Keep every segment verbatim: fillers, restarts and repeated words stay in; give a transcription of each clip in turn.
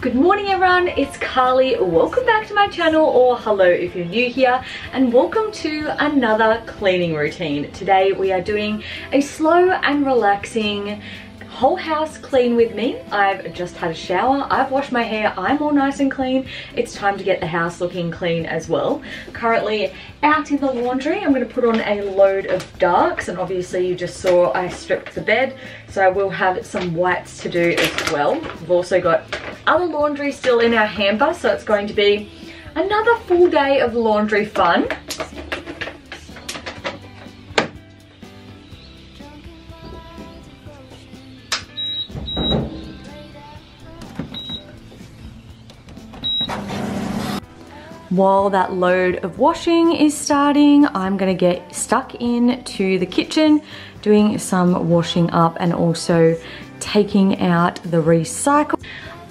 Good morning everyone, it's Carly. Welcome back to my channel, or hello if you're new here, and welcome to another cleaning routine. Today we are doing a slow and relaxing whole house clean with me. I've just had a shower, I've washed my hair, I'm all nice and clean. It's time to get the house looking clean as well. Currently out in the laundry, I'm going to put on a load of darks, and obviously you just saw I stripped the bed, so I will have some whites to do as well. We've also got other laundry still in our hamper, so it's going to be another full day of laundry fun. While that load of washing is starting, I'm gonna get stuck in to the kitchen, doing some washing up and also taking out the recycle.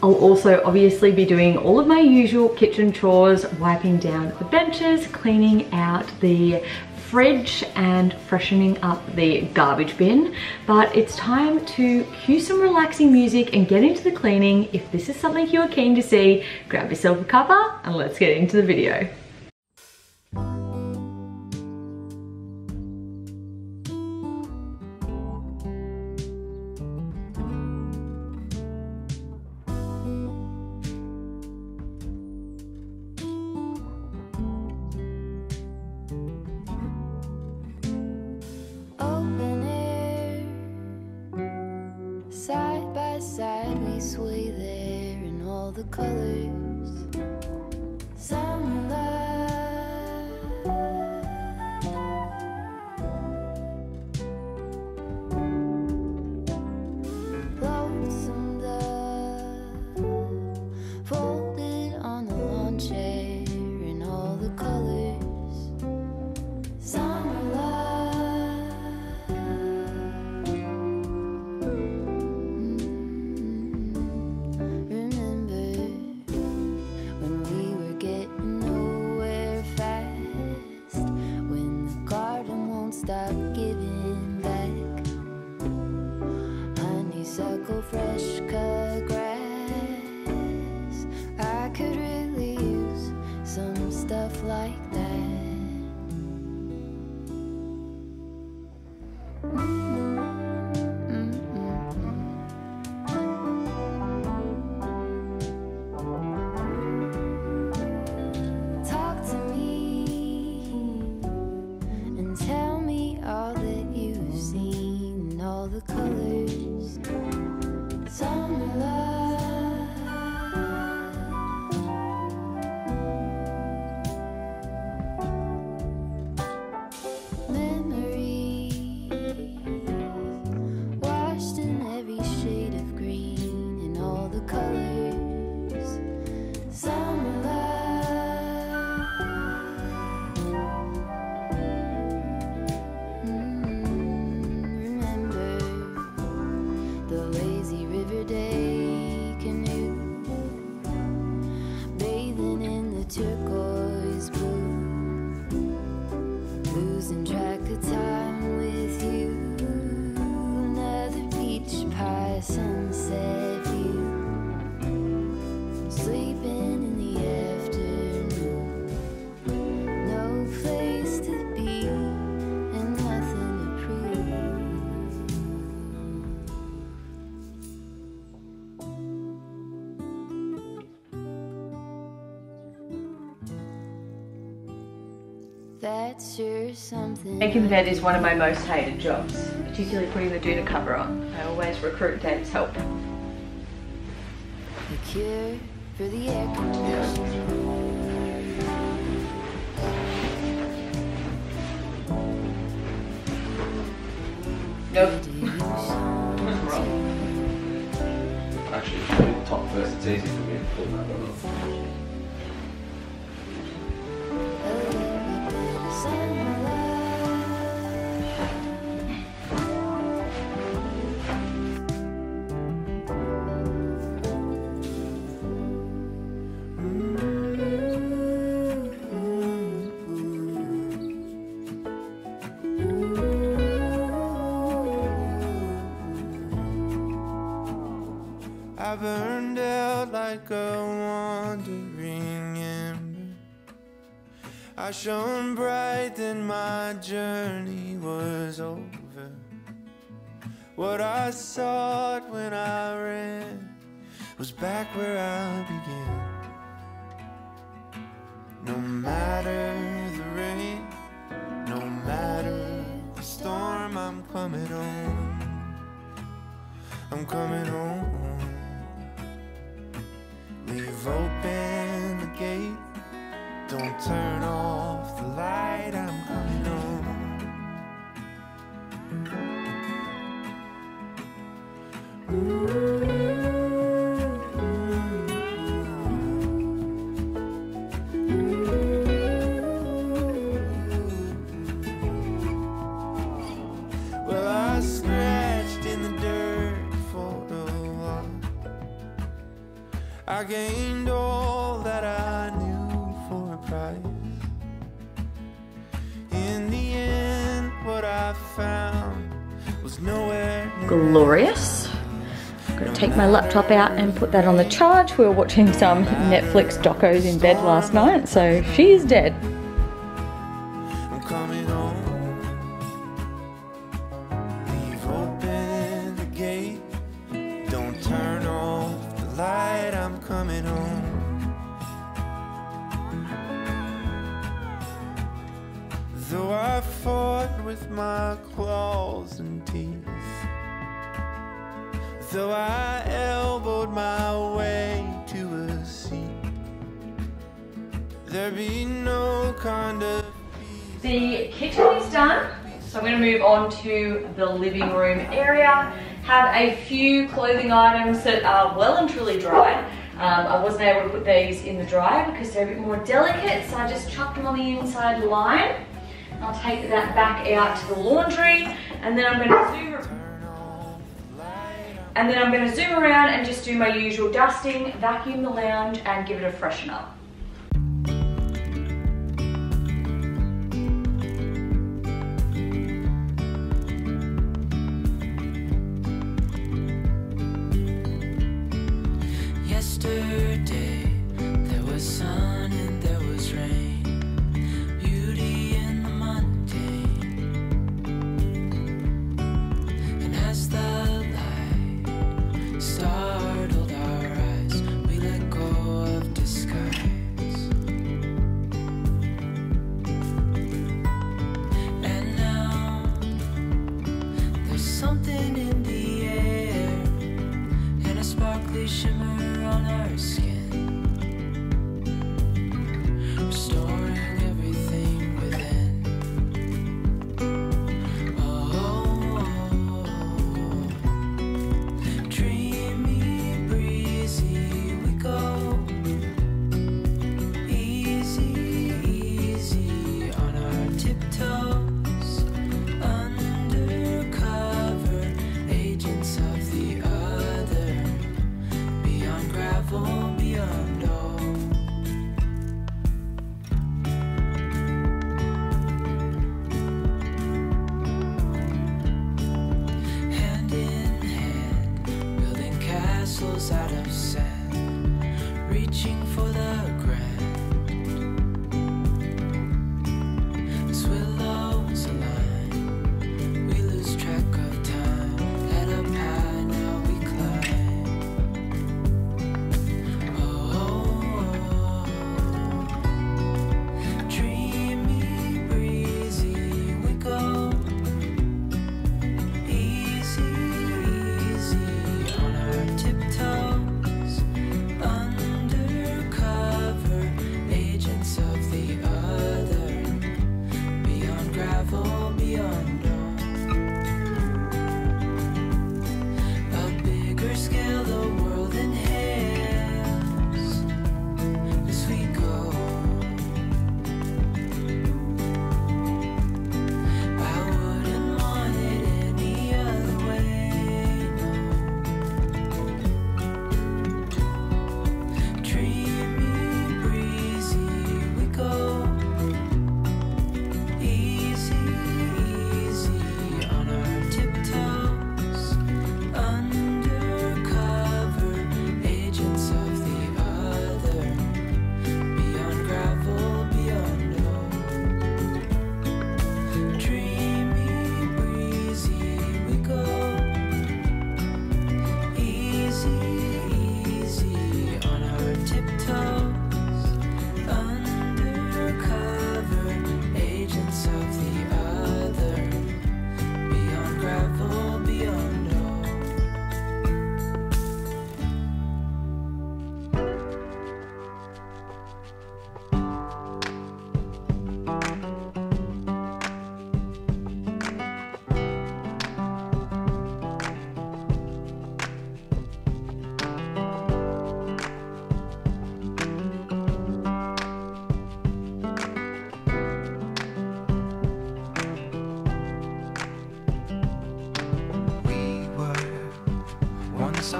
I'll also obviously be doing all of my usual kitchen chores, wiping down the benches, cleaning out the fridge and freshening up the garbage bin. But it's time to cue some relaxing music and get into the cleaning. If this is something you're keen to see, grab yourself a cuppa and let's get into the video. Side by side we sway there in all the colors. Some love, lonesome love, folded on the lawn chair in all the colors. Some love. Making the bed is one of my most hated jobs, particularly putting the doona cover on. I always recruit Dave's help. The cure for the air conditioning. Nope. What's wrong? Actually, if you top first, it's easy for me to pull that one off. I burned out like a wandering ember. I shone bright, then my journey was over. What I sought when I ran was back where I began. No matter the rain, no matter the storm, I'm coming home. I'm coming home. Leave open the gate, don't turn off the light, I'm coming home. Ooh. I gained all that I knew for a price. In the end, what I found was nowhere near. Glorious. I'm going to take my laptop out and put that on the charge. We were watching some Netflix docos in bed last night, so she's dead. I'm coming home. Leave open the gate. Don't turn off the light. I'm coming home. Though I fought with my claws and teeth, though I elbowed my way to a seat, there be no kind of peace. The kitchen is done, so I'm going to move on to the living room area. Have a few clothing items that are well and truly dry. Um, I wasn't able to put these in the dryer because they're a bit more delicate, so I just chucked them on the inside line. I'll take that back out to the laundry, and then I'm going to zoom. And then I'm going to zoom around and just do my usual dusting, vacuum the lounge, and give it a freshen up. Yesterday, there was sun and there was rain, beauty in the mundane. And as the light startled our eyes, we let go of disguise. And now, there's something in the air, and a sparkly shimmer on our skin, restoring everything within. Oh, oh, oh, dreamy, breezy, we go. Easy, easy on our tiptoes, undercover agents of the other. Gravel beyond all. Hand in hand, building castles out of sand, reaching for the grand. As willows align, we lose track of time. Head up high, now we climb. Tiptoes undercover.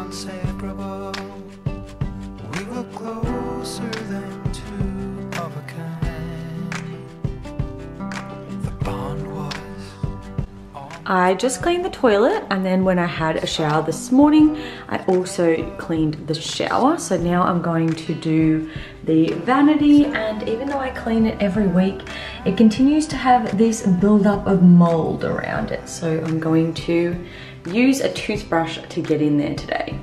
inseparable. We were closer than two of a kind. The bond was. I just cleaned the toilet, and then when I had a shower this morning, I also cleaned the shower. So now I'm going to do the vanity, and even though I clean it every week, it continues to have this buildup of mold around it. So I'm going to use a toothbrush to get in there today.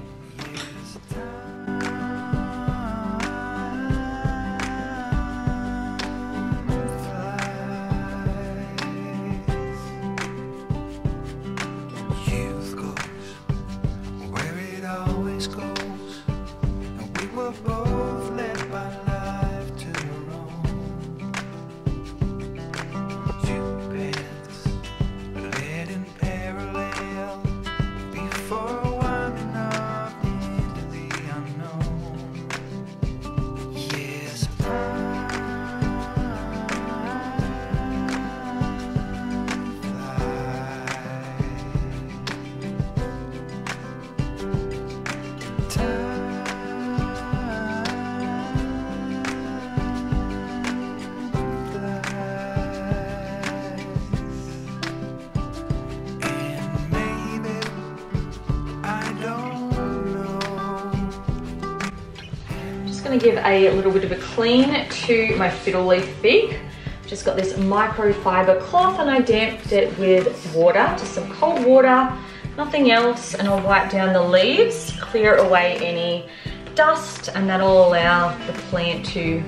Give a little bit of a clean to my fiddle leaf fig. Just got this microfiber cloth and I damped it with water, just some cold water, nothing else, and I'll wipe down the leaves, clear away any dust, and that'll allow the plant to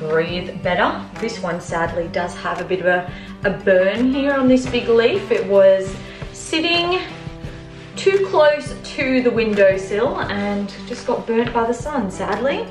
breathe better. This one sadly does have a bit of a, a burn here on this big leaf. It was sitting too close to the windowsill and just got burnt by the sun, sadly.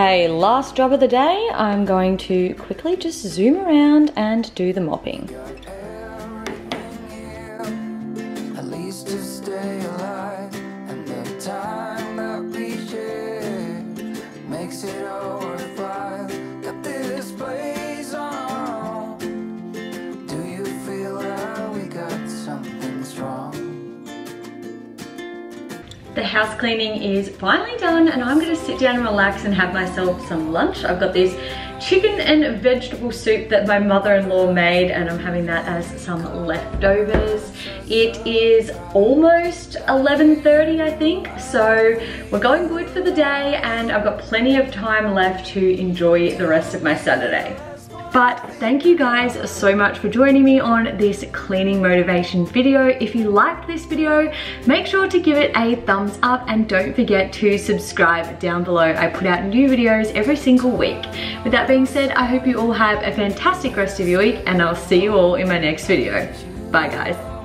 Okay, last job of the day. I'm going to quickly just zoom around and do the mopping. The house cleaning is finally done and I'm gonna sit down and relax and have myself some lunch. I've got this chicken and vegetable soup that my mother-in-law made and I'm having that as some leftovers. It is almost eleven thirty, I think, so we're going good for the day and I've got plenty of time left to enjoy the rest of my Saturday. But thank you guys so much for joining me on this cleaning motivation video. If you liked this video, make sure to give it a thumbs up and don't forget to subscribe down below. I put out new videos every single week. With that being said, I hope you all have a fantastic rest of your week and I'll see you all in my next video. Bye guys.